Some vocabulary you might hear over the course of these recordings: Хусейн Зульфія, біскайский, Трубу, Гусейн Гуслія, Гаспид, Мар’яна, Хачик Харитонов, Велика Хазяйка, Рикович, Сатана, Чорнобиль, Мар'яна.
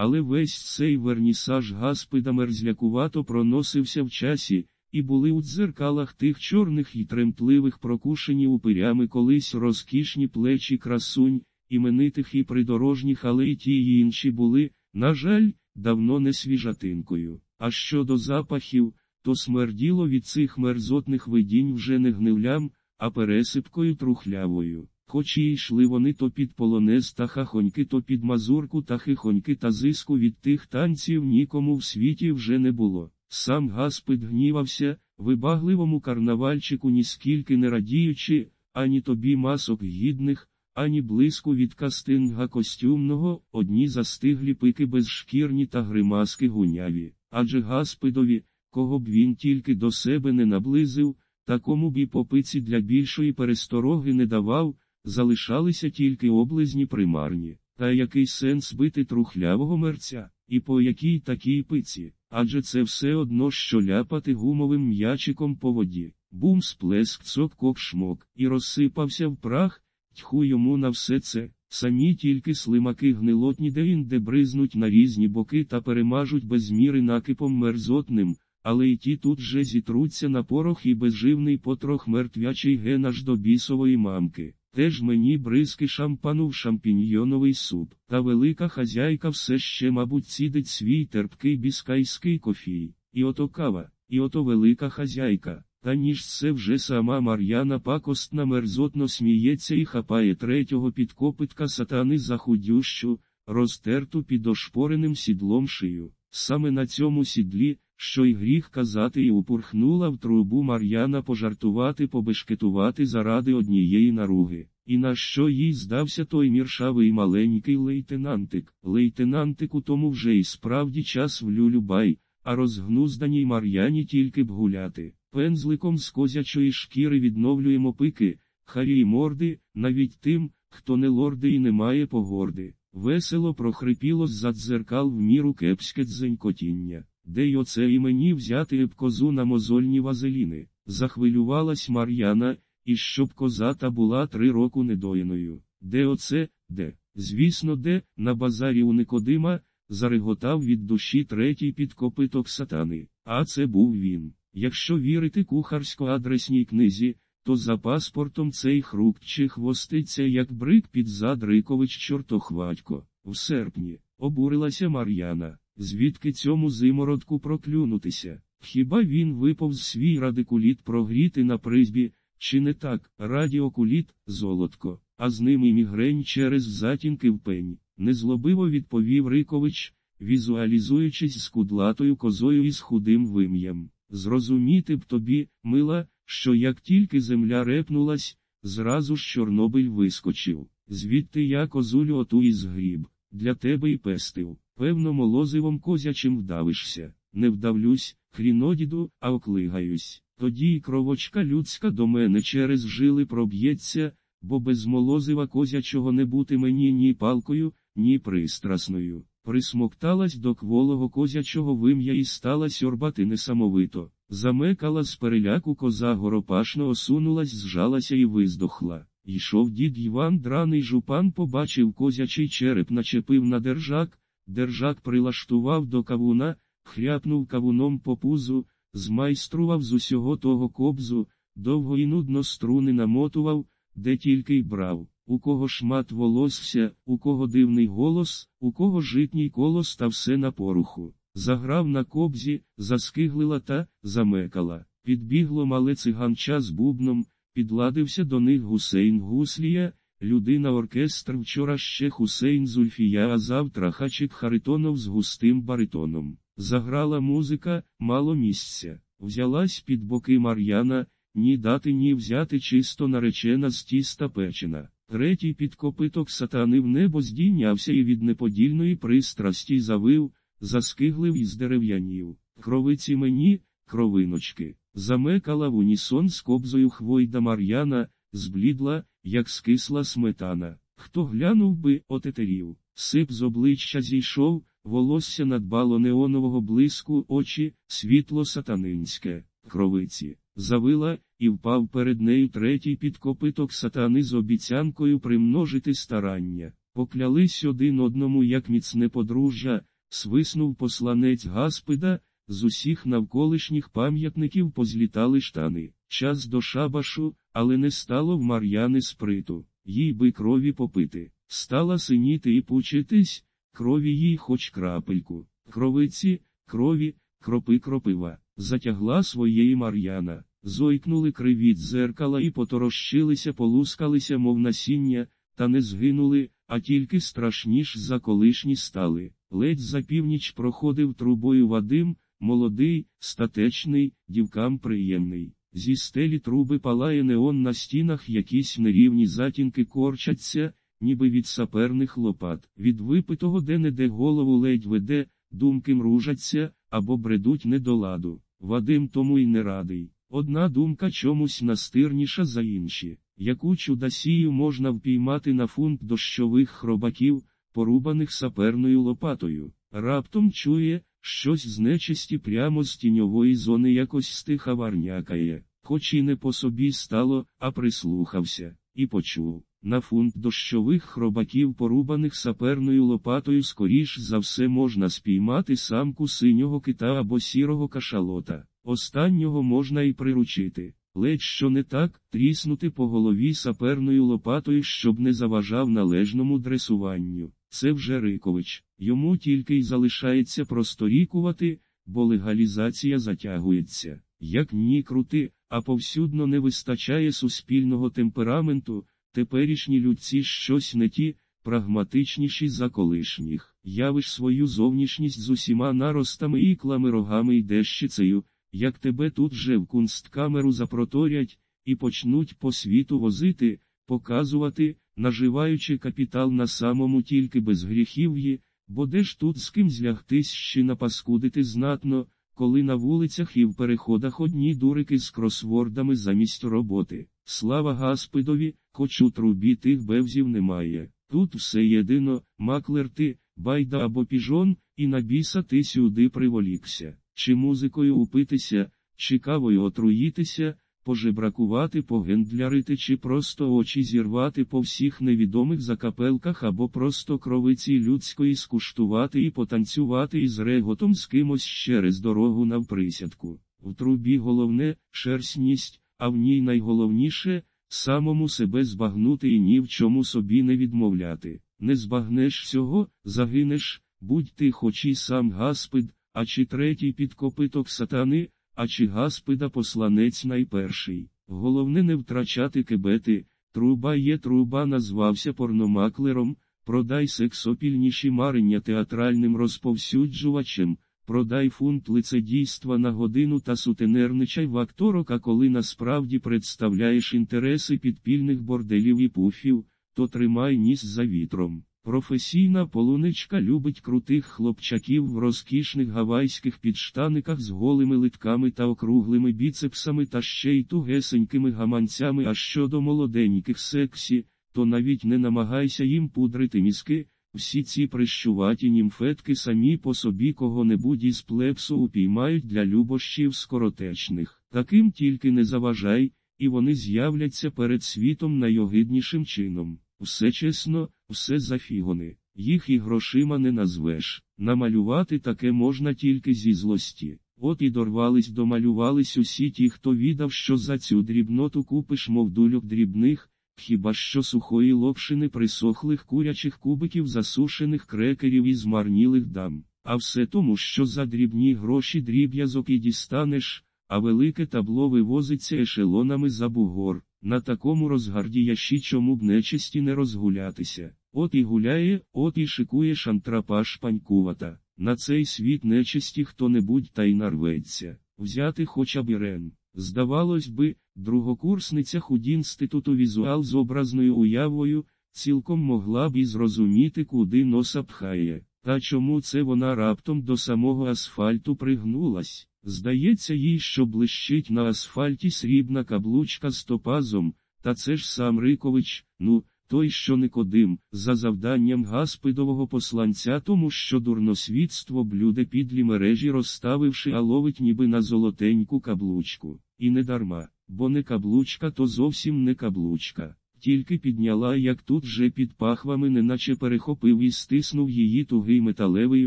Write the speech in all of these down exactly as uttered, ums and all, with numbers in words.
Але весь цей вернісаж Гаспида мерзлякувато проносився в часі, і були у дзеркалах тих чорних й тремтливих прокушені упирями колись розкішні плечі красунь, іменитих і придорожніх, але й ті й інші були, на жаль, давно не свіжатинкою. А щодо запахів, то смерділо від цих мерзотних видінь вже не гнилям, а пересипкою трухлявою. Хоч і йшли вони то під полонез та хахоньки, то під мазурку та хихоньки, та зиску від тих танців нікому в світі вже не було. Сам Гаспид гнівався, вибагливому карнавальчику ніскільки не радіючи, ані тобі масок гідних, ані блиску від кастинга костюмного, одні застиглі пики безшкірні та гримаски гуняві. Адже Гаспидові, кого б він тільки до себе не наблизив, такому б і попиці для більшої перестороги не давав, залишалися тільки облизні примарні. Та який сенс бити трухлявого мерця, і по якій такій пиці, адже це все одно, що ляпати гумовим м'ячиком по воді. Бум, сплеск, цок, кок, шмок, і розсипався в прах, тьху йому на все це. Самі тільки слимаки гнилотні де-інде бризнуть на різні боки та перемажуть без міри накипом мерзотним, але і ті тут же зітруться на порох і безживний потрох мертвячий ген аж до бісової мамки. Теж мені бризки шампану в шампіньйоновий суп. Та велика хазяйка все ще, мабуть, цідить свій терпкий біскайський кофій. І ото кава, і ото велика хазяйка. Та ніж це вже сама Мар'яна пакостна мерзотно сміється і хапає третього підкопитка сатани за худющу, розтерту під ошпореним сідлом шию. Саме на цьому сідлі, що й гріх казати, і упорхнула в трубу Мар'яна пожартувати, побешкетувати заради однієї наруги. І на що їй здався той міршавий маленький лейтенантик. Лейтенантику тому вже і справді час в люлюбай, а розгнузданій Мар'яні тільки б гуляти. Пензликом з козячої шкіри відновлюємо пики, харі й морди, навіть тим, хто не лорди і не має погорди. Весело прохрипіло з-за дзеркал в міру кепське дзенькотіння. Де й оце і мені взяти б козу на мозольні вазеліни? Захвилювалась Мар'яна, і щоб коза та була три року недоїною. Де оце, де? Звісно, де, на базарі у Никодима, зареготав від душі третій підкопиток сатани. А це був він. Якщо вірити кухарсько-адресній книзі, то за паспортом цей хрупчий хвоститься як брик під задрикович чортохватько. В серпні обурилася Мар'яна. Звідки цьому зимородку проклюнутися? Хіба він виповз свій радикуліт прогріти на призбі, чи не так? Радіокуліт, золотко, а з ним і мігрень через затінки в пень. Незлобиво відповів Рикович, візуалізуючись з кудлатою козою і з худим вим'ям. Зрозуміти б тобі, мила, що як тільки земля репнулась, зразу ж Чорнобиль вискочив. Звідти я козулю оту і згріб, для тебе і пестив. Певно, молозивом козячим вдавишся. Не вдавлюсь, хрінодіду, а оклигаюсь. Тоді й кровочка людська до мене через жили проб'ється, бо без молозива козячого не бути мені ні палкою, ні пристрасною. Присмокталась до кволого козячого вим'я і стала сьорбати несамовито. Замекала з переляку коза, горопашно осунулась, зжалася і виздохла. Йшов дід Іван Драний жупан, побачив козячий череп, начепив на держак, держак прилаштував до кавуна, хряпнув кавуном по пузу, змайстрував з усього того кобзу, довго і нудно струни намотував, де тільки й брав. У кого шмат волосся, у кого дивний голос, у кого житній колос, та все на поруху. Заграв на кобзі, заскиглила та замекала. Підбігло мале циганча з бубном, підладився до них Гусейн Гуслія, людина-оркестр, вчора ще Хусейн Зульфія, а завтра Хачик Харитонов з густим баритоном. Заграла музика, мало місця. Взялась під боки Мар'яна, ні дати, ні взяти, чисто наречена з тіста печена. Третій підкопиток сатани в небо здійнявся і від неподільної пристрасті завив, заскиглив із дерев'янів. Кровиці мені, кровиночки. Замекала в унісон з кобзою хвойда Мар'яна, зблідла, як скисла сметана. Хто глянув би, отетерів. Сип з обличчя зійшов, волосся надбало неонового блиску, очі, світло сатанинське. Кровиці. Завила, і впав перед нею третій підкопиток сатани з обіцянкою примножити старання. Поклялись один одному як міцне подружжя, свиснув посланець Гаспида, з усіх навколишніх пам'ятників позлітали штани. Час до шабашу, але не стало в Мар'яни сприту, їй би крові попити. Стала синіти і пучитись, крові їй хоч крапельку. Кровиці, крові, кропи кропива, затягла своєї Мар'яна. Зойкнули криві дзеркала і поторощилися, полускалися, мов насіння, та не згинули, а тільки страшніш за колишні стали. Ледь за північ проходив трубою Вадим, молодий, статечний, дівкам приємний. Зі стелі труби палає неон, на стінах якісь нерівні затінки корчаться, ніби від саперних лопат. Від випитого де-не-де голову ледь веде, думки мружаться, або бредуть не до ладу. Вадим тому й не радий. Одна думка чомусь настирніша за інші. Яку чудосію можна впіймати на фунт дощових хробаків, порубаних саперною лопатою? Раптом чує, щось з нечисті прямо з тіньової зони якось стиха варнякає. Хоч і не по собі стало, а прислухався. І почув. На фунт дощових хробаків, порубаних саперною лопатою, скоріш за все можна спіймати самку синього кита або сірого кашалота. Останнього можна і приручити. Ледь що не так, тріснути по голові саперною лопатою, щоб не заважав належному дресуванню. Це вже Рикович. Йому тільки й залишається просторікувати, бо легалізація затягується. Як ні крути, а повсюдно не вистачає суспільного темпераменту, теперішні людці щось не ті, прагматичніші за колишніх. Явиш свою зовнішність з усіма наростами і кламирогами й дещицею, як тебе тут же в кунсткамеру запроторять, і почнуть по світу возити, показувати, наживаючи капітал на самому тільки безгріхів'ї, бо де ж тут з ким злягтись чи напаскудити знатно, коли на вулицях і в переходах одні дурики з кросвордами замість роботи. Слава Гаспидові, хоч у трубі тих бевзів немає. Тут все єдино, маклер ти, байда або піжон, і на біса ти сюди приволікся. Чи музикою упитися, чи кавою отруїтися, пожебракувати, погендлярити, чи просто очі зірвати по всіх невідомих закапелках, або просто кровиці людської скуштувати і потанцювати із реготом з кимось через дорогу навприсядку. В трубі головне – шерстність, а в ній найголовніше – самому себе збагнути і ні в чому собі не відмовляти. Не збагнеш всього – загинеш, будь ти хоч і сам Гаспид, а чи третій підкопиток сатани, а чи Гаспида посланець найперший. Головне не втрачати кебети. Труба є труба, назвався порномаклером, продай сексопільніші марення театральним розповсюджувачем, продай фунт лицедійства на годину та сутенерничай в акторок, а коли насправді представляєш інтереси підпільних борделів і пуфів, то тримай ніс за вітром. Професійна полуничка любить крутих хлопчаків в розкішних гавайських підштаниках з голими литками та округлими біцепсами та ще й тугесенькими гаманцями, а щодо молоденьких сексі, то навіть не намагайся їм пудрити мізки, всі ці прищуваті німфетки самі по собі кого-небудь із плебсу упіймають для любощів скоротечних. Таким тільки не заважай, і вони з'являться перед світом найогиднішим чином. Все чесно, все зафігони, їх і грошима не назвеш, намалювати таке можна тільки зі злості. От і дорвались, домалювались усі ті, хто віддав, що за цю дрібноту купиш мов дульок дрібних, хіба що сухої локшини, присохлих курячих кубиків, засушених крекерів і змарнілих дам. А все тому, що за дрібні гроші дріб'язок і дістанеш, а велике табло вивозиться ешелонами за бугор. На такому розгардіяші чому б нечисті не розгулятися. От і гуляє, от і шикує шантрапа шпанькувата. На цей світ нечисті хто-небудь та й нарветься. Взяти хоча б Ірен. Здавалось би, другокурсниця худінституту візуал з образною уявою, цілком могла б і зрозуміти, куди носа пхає. Та чому це вона раптом до самого асфальту пригнулась? Здається їй, що блищить на асфальті срібна каблучка з топазом, та це ж сам Рикович, ну, той що Никодим, за завданням Гаспидового посланця, тому що дурносвітство блюде підлі мережі, розставивши, а ловить ніби на золотеньку каблучку. І не дарма, бо не каблучка то зовсім не каблучка. Тільки підняла, як тут вже під пахвами неначе перехопив і стиснув її тугий металевий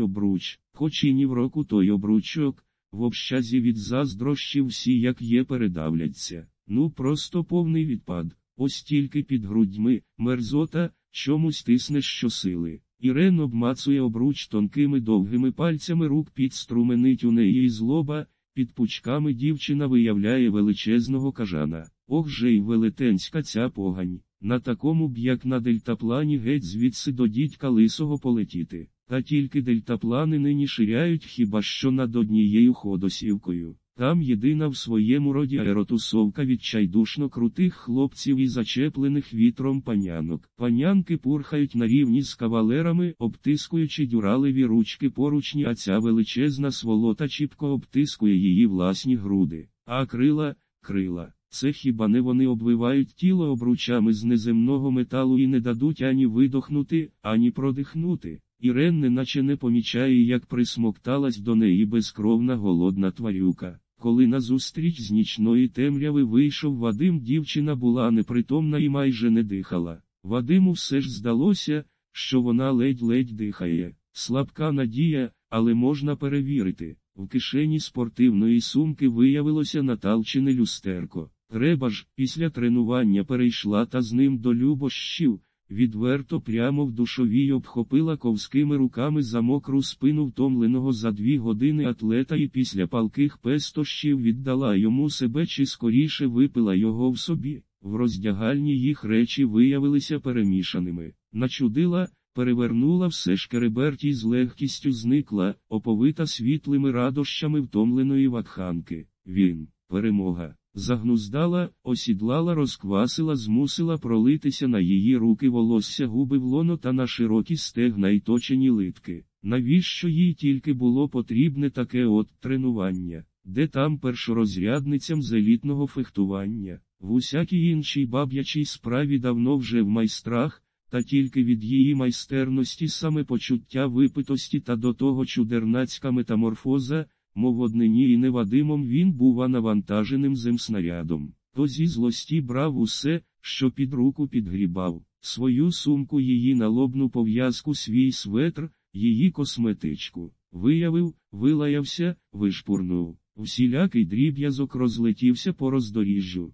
обруч, починів року той обручок, в общазі від заздрощів всі як є передавляться, ну просто повний відпад, ось тільки під грудьми, мерзота, чомусь тисне щосили. Ірен обмацує обруч тонкими довгими пальцями рук, підструменить у неї з лоба, під пучками дівчина виявляє величезного кажана. Ох же й велетенська ця погань, на такому б як на дельтаплані геть звідси до дідька лисого полетіти, та тільки дельтаплани нині ширяють хіба що над однією ходосівкою, там єдина в своєму роді аеротусовка відчайдушно крутих хлопців і зачеплених вітром панянок. Панянки пурхають на рівні з кавалерами, обтискуючи дюралеві ручки поручні, а ця величезна сволота чіпко обтискує її власні груди, а крила, крила. Це хіба не вони обвивають тіло обручами з неземного металу і не дадуть ані видохнути, ані продихнути. Ірен неначе не помічає, як присмокталась до неї безкровна голодна тварюка. Коли назустріч з нічної темряви вийшов Вадим, дівчина була непритомна і майже не дихала. Вадиму все ж здалося, що вона ледь-ледь дихає. Слабка надія, але можна перевірити. В кишені спортивної сумки виявилося наталчене люстерко. Треба ж, після тренування перейшла та з ним до любощів, відверто прямо в душовій обхопила ковськими руками за мокру спину втомленого за дві години атлета і після палких пестощів віддала йому себе чи скоріше випила його в собі. В роздягальні їх речі виявилися перемішаними. Начудила, перевернула все шкереберть і з легкістю зникла, оповита світлими радощами втомленої вакханки. Він, перемога, загнуздала, осідлала, розквасила, змусила пролитися на її руки волосся, губи в лоно та на широкі стегна й точені литки. Навіщо їй тільки було потрібне таке от тренування? Де там першорозрядницям з елітного фехтування? В усякій іншій баб'ячій справі давно вже в майстрах, та тільки від її майстерності саме почуття випитості та до того чудернацька метаморфоза, мов однині і не Вадимом він був навантаженим земснарядом, то зі злості брав усе, що під руку підгрібав, свою сумку, її налобну пов'язку, свій светр, її косметичку, виявив, вилаявся, вишпурнув, всілякий дріб'язок розлетівся по роздоріжжю.